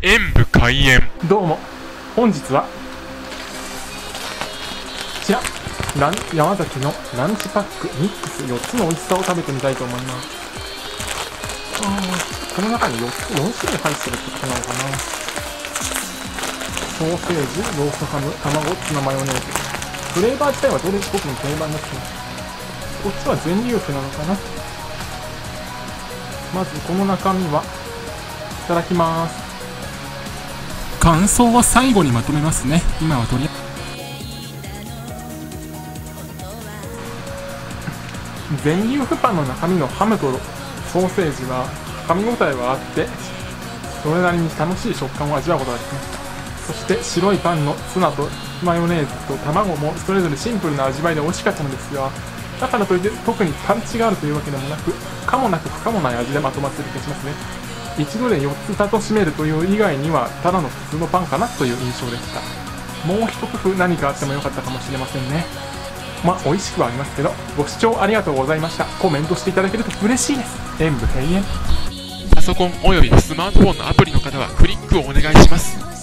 演武開演。どうも、本日はこちら山崎のランチパックミックス4つの美味しさを食べてみたいと思います。この中に4種類入ってるってことなのかな。ソーセージ、ローストハム、卵、ツナマヨネーズ。フレーバー自体はどれ僕の定番になってます。こっちは全粒粉なのかな。まずこの中身はいただきます。感想は最後にまとめますね。今はとりあえず全粒粉パンの中身のハムとソーセージは噛み応えはあって、それなりに楽しい食感を味わうことができます。そして白いパンのツナとマヨネーズと卵もそれぞれシンプルな味わいで美味しかったのですが、だからといって特にパンチがあるというわけでもなく、かもなく不可もない味でまとまっている気がしますね。一度で4つ楽しめるという以外にはただの普通のパンかなという印象でした。もう一工夫何かあってもよかったかもしれませんね。まあ美味しくはありますけど、ご視聴ありがとうございました。コメントしていただけると嬉しいです。演武閉園。パソコンおよびスマートフォンのアプリの方はクリックをお願いします。